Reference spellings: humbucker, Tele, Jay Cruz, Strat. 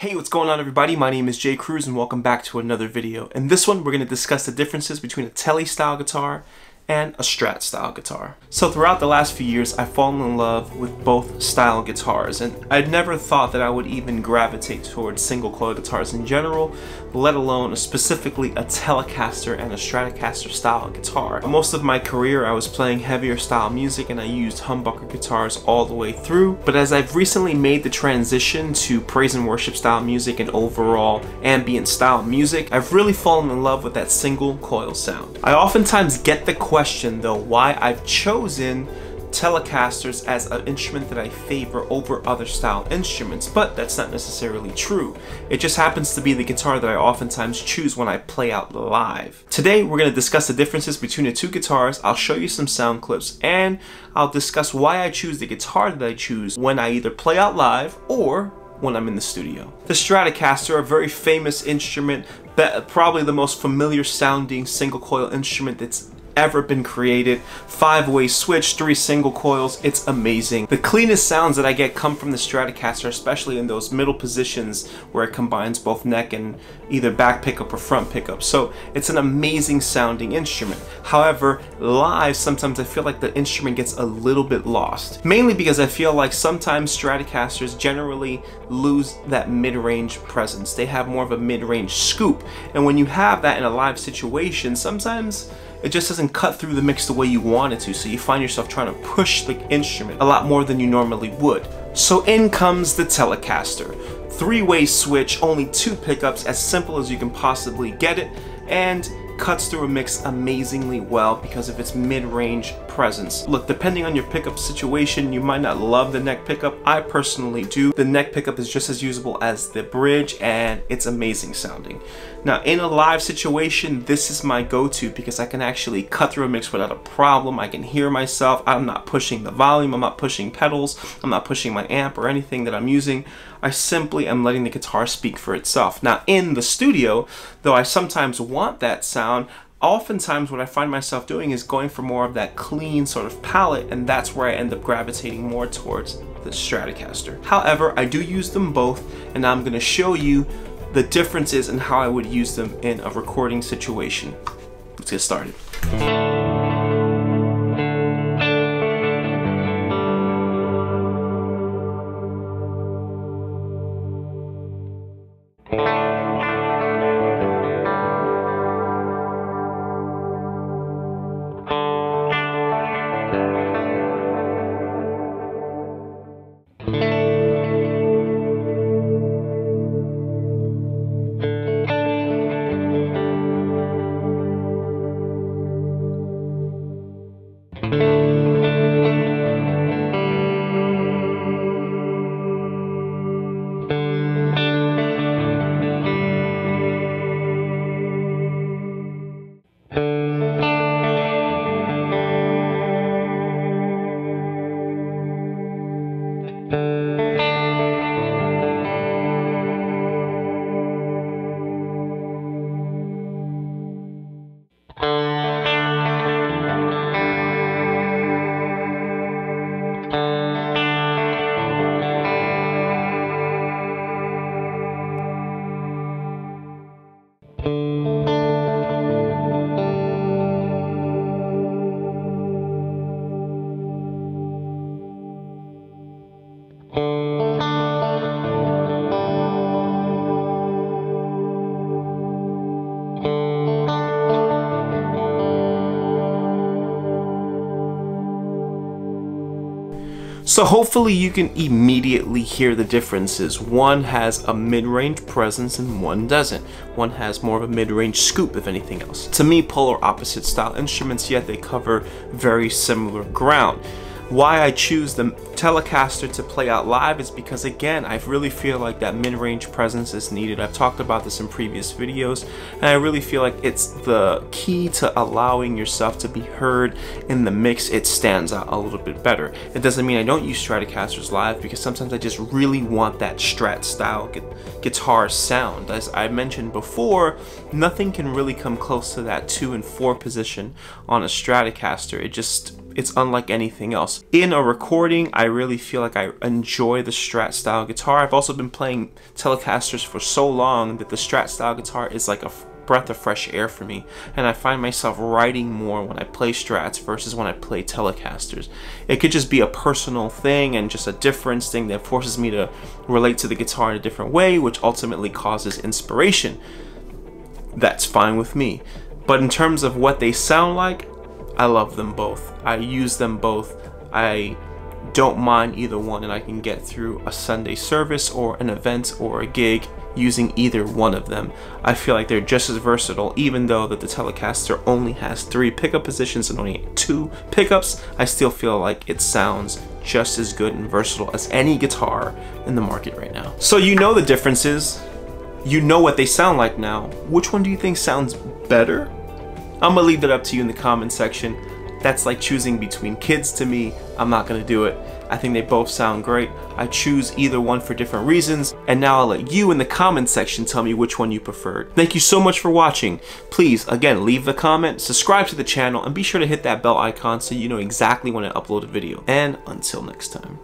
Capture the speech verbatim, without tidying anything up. Hey, what's going on everybody? My name is Jay Cruz and welcome back to another video. In this one, we're going to discuss the differences between a Tele style guitar and a Strat style guitar. So throughout the last few years, I've fallen in love with both style guitars, and I'd never thought that I would even gravitate towards single coil guitars in general, let alone specifically a Telecaster and a Stratocaster style guitar. Most of my career, I was playing heavier style music and I used humbucker guitars all the way through, but as I've recently made the transition to praise and worship style music and overall ambient style music, I've really fallen in love with that single coil sound. I oftentimes get the question though why I've chosen Telecasters as an instrument that I favor over other style instruments, but that's not necessarily true. It just happens to be the guitar that I oftentimes choose when I play out live. Today we're going to discuss the differences between the two guitars, I'll show you some sound clips, and I'll discuss why I choose the guitar that I choose when I either play out live or when I'm in the studio. The Stratocaster, a very famous instrument, probably the most familiar sounding single coil instrument that's ever been created. Five-way switch, three single coils, it's amazing. The cleanest sounds that I get come from the Stratocaster, especially in those middle positions where it combines both neck and either back pickup or front pickup. So it's an amazing sounding instrument. However, live, sometimes I feel like the instrument gets a little bit lost, mainly because I feel like sometimes Stratocasters generally lose that mid-range presence. They have more of a mid-range scoop, and when you have that in a live situation, sometimes it just doesn't cut through the mix the way you want it to, so you find yourself trying to push the instrument a lot more than you normally would. So in comes the Telecaster. Three-way switch, only two pickups, as simple as you can possibly get it, and cuts through a mix amazingly well because of its mid-range presence. Look, depending on your pickup situation, you might not love the neck pickup. I personally do. The neck pickup is just as usable as the bridge, and it's amazing sounding. Now, in a live situation, this is my go-to because I can actually cut through a mix without a problem. I can hear myself. I'm not pushing the volume. I'm not pushing pedals. I'm not pushing my amp or anything that I'm using. I simply am letting the guitar speak for itself. Now, in the studio, though I sometimes want that sound, oftentimes what I find myself doing is going for more of that clean sort of palette, and that's where I end up gravitating more towards the Stratocaster. However, I do use them both, and I'm going to show you the differences and how I would use them in a recording situation. Let's get started. So hopefully you can immediately hear the differences. One has a mid-range presence and one doesn't. One has more of a mid-range scoop, if anything else. To me, polar opposite style instruments, yet they cover very similar ground. Why I choose the Telecaster to play out live is because, again, I really feel like that mid-range presence is needed. I've talked about this in previous videos, and I really feel like it's the key to allowing yourself to be heard in the mix. It stands out a little bit better. It doesn't mean I don't use Stratocasters live, because sometimes I just really want that Strat style gu guitar sound. As I mentioned before, nothing can really come close to that two and four position on a Stratocaster. It just it's unlike anything else. In a recording, I really feel like I enjoy the Strat style guitar. I've also been playing Telecasters for so long that the Strat style guitar is like a breath of fresh air for me, and I find myself writing more when I play Strats versus when I play Telecasters. It could just be a personal thing and just a difference thing that forces me to relate to the guitar in a different way, which ultimately causes inspiration. That's fine with me. But in terms of what they sound like, I love them both. I use them both. I don't mind either one, and I can get through a Sunday service or an event or a gig using either one of them. I feel like they're just as versatile, even though that the Telecaster only has three pickup positions and only two pickups. I still feel like it sounds just as good and versatile as any guitar in the market right now. So you know the differences, you know what they sound like now. Which one do you think sounds better? I'm gonna leave that up to you in the comment section. That's like choosing between kids to me. I'm not gonna do it. I think they both sound great. I choose either one for different reasons, and now I'll let you in the comment section tell me which one you preferred. Thank you so much for watching. Please, again, leave the comment, subscribe to the channel, and be sure to hit that bell icon so you know exactly when I upload a video. And until next time.